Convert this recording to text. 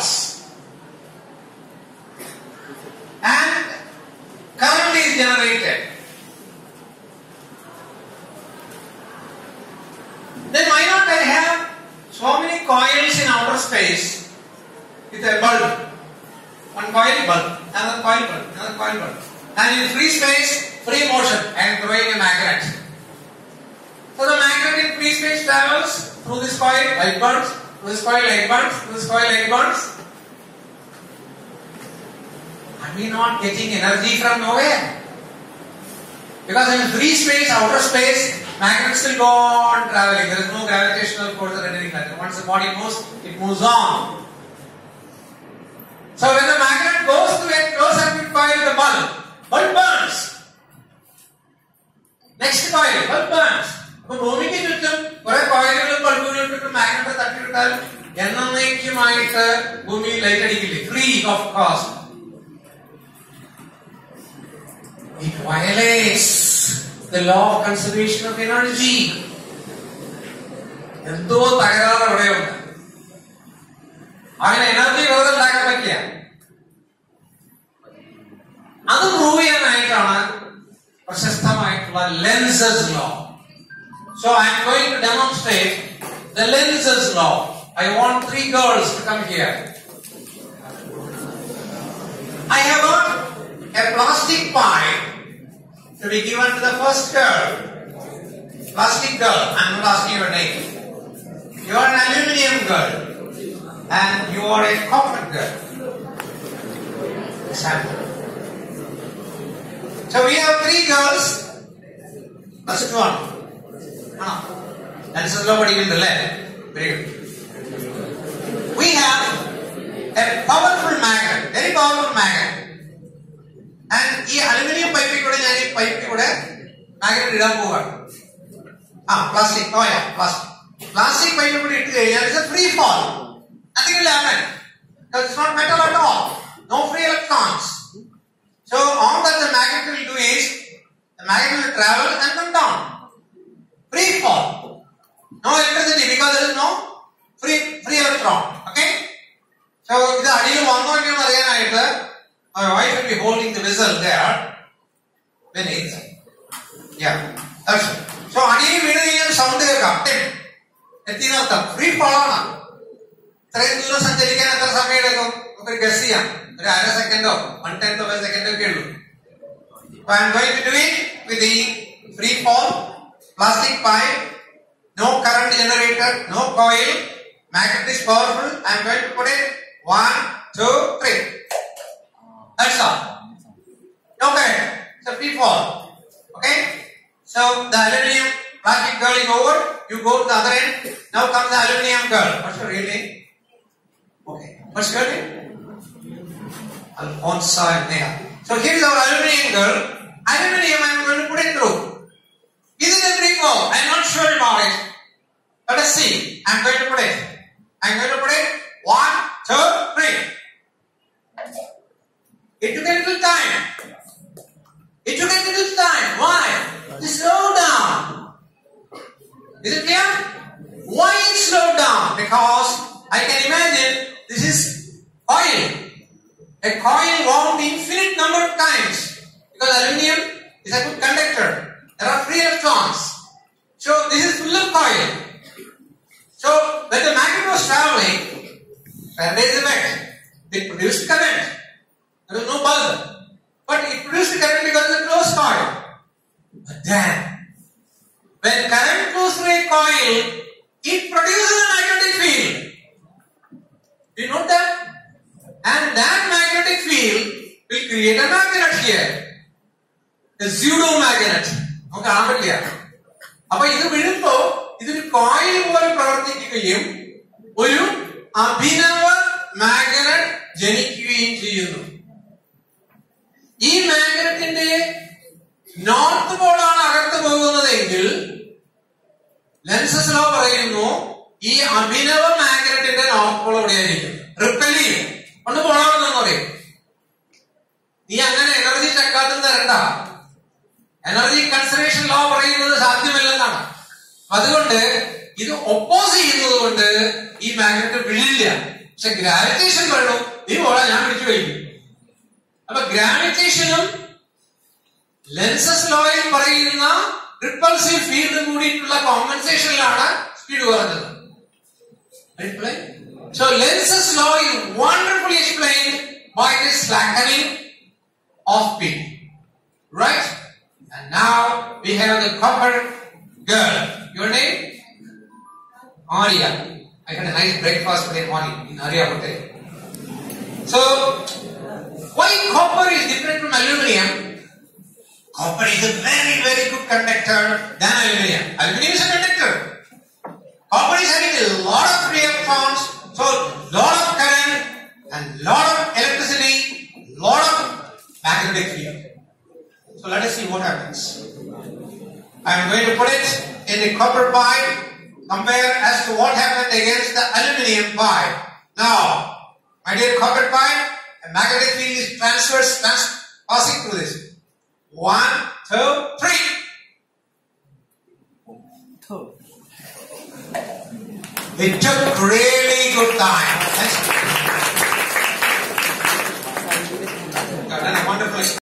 false. And current is generated. Then why not I have so many coils in outer space with a bulb? One coil bulb, another coil bulb, another coil bulb. And in free space, free motion, and throwing a magnet. So the magnet in free space travels through this coil, light burns, through this coil, light burns, through this coil, light burns. Are we not getting energy from nowhere? Because in free space, outer space, magnets will go on traveling. There is no gravitational force or anything like that. Once the body moves, it moves on. So when the magnet goes to a closed circuit coil, the bulb burns. Next coil, bulb burns. So moving it with them, for a coil, bulb unit to magnet, that will be free of cost. It violates the law of conservation of energy. Energy was a lack of care. Another Ruvian icon, Prashastamaitla, Lenz's law. So I am going to demonstrate the Lenz's law. I want three girls to come here. I have got a plastic pie to be given to the first girl. Plastic girl, I am not asking your name. You are an aluminium girl. And you are a corporate girl. Example. So we have three girls. That's it one. That is nobody in the left. Very good. We have a powerful magnet, very powerful magnet. And this aluminium pipe could have magnet plastic. Oh yeah, plastic. Plastic pipe could is a free fall. Nothing will happen. Because it's not metal at all. No free electrons. So all that the magnet will do is, the magnet will travel and come down. Free fall. No electricity because there is no free electron. Okay? So if the ideal my wife will be holding the vessel there. Beneath. Yeah. That's it. So ideal video sound free fall. I am going to do it with the free fall, plastic pipe, no current generator, no coil, magnet is powerful. I am going to put it 1, 2, 3. That's all. No current. So free fall. Okay? So the aluminium plastic girl is over. You go to the other end. Now comes the aluminium girl. What's your real name? Okay. What's your name? Alfonsa Neha. So here is our aluminium girl. Aluminium I am going to put it through. Is it a free fall? I am not sure about it. Let us see. I am going to put it. I am going to put it 1, 2, 3. It took a little time. It took a little time. Why? It slowed down. Is it clear? Why it slowed down? Because I can imagine this is coil. A coil wound infinite number of times because aluminium is a good conductor. There are free electrons. So this is full of coil. So when the magnet was traveling, there is a magnet. It produced current. There was no bulb. But it produced current because of the closed coil. But then, when current flows through a coil, it produces a magnetic field. You know that? And that magnetic field will create a magnet here. A pseudo magnet. Okay, now this is a coil magnet this magnet in the north pole lenses law this abhinava magnet in the north pole repelling. What do you energy conservation law is opposite to this magnet. പക്ഷെ gravitation വേണോ നീ പോടാ ഞാൻ പിടിച്ചു കഴിഞ്ഞു. അപ്പൊ ഗ്രാവിറ്റേഷനും lenses ലോയിൽ പറയുന്ന repulsive ഫീൽഡും കൂടിയിട്ടുള്ള കോമ്പൻസേഷനിലാണ് സ്പീഡ് കുറഞ്ഞത്. So Lenz's law is wonderfully explained by this slackening of speed, right? And now we have the copper girl. Your name? Arya. I had a nice breakfast today morning in Arya Hotel. So why copper is different from aluminium? Copper is a very, very good conductor than aluminium. Aluminium is a conductor. Copper is having a lot of free electrons. So, lot of current and lot of electricity, lot of magnetic field. So, let us see what happens. I am going to put it in a copper pipe, compare as to what happened against the aluminium pipe. Now, my dear copper pipe, a magnetic field is passing through this. 1, 2, 3. It took really good time. That's a wonderful experience.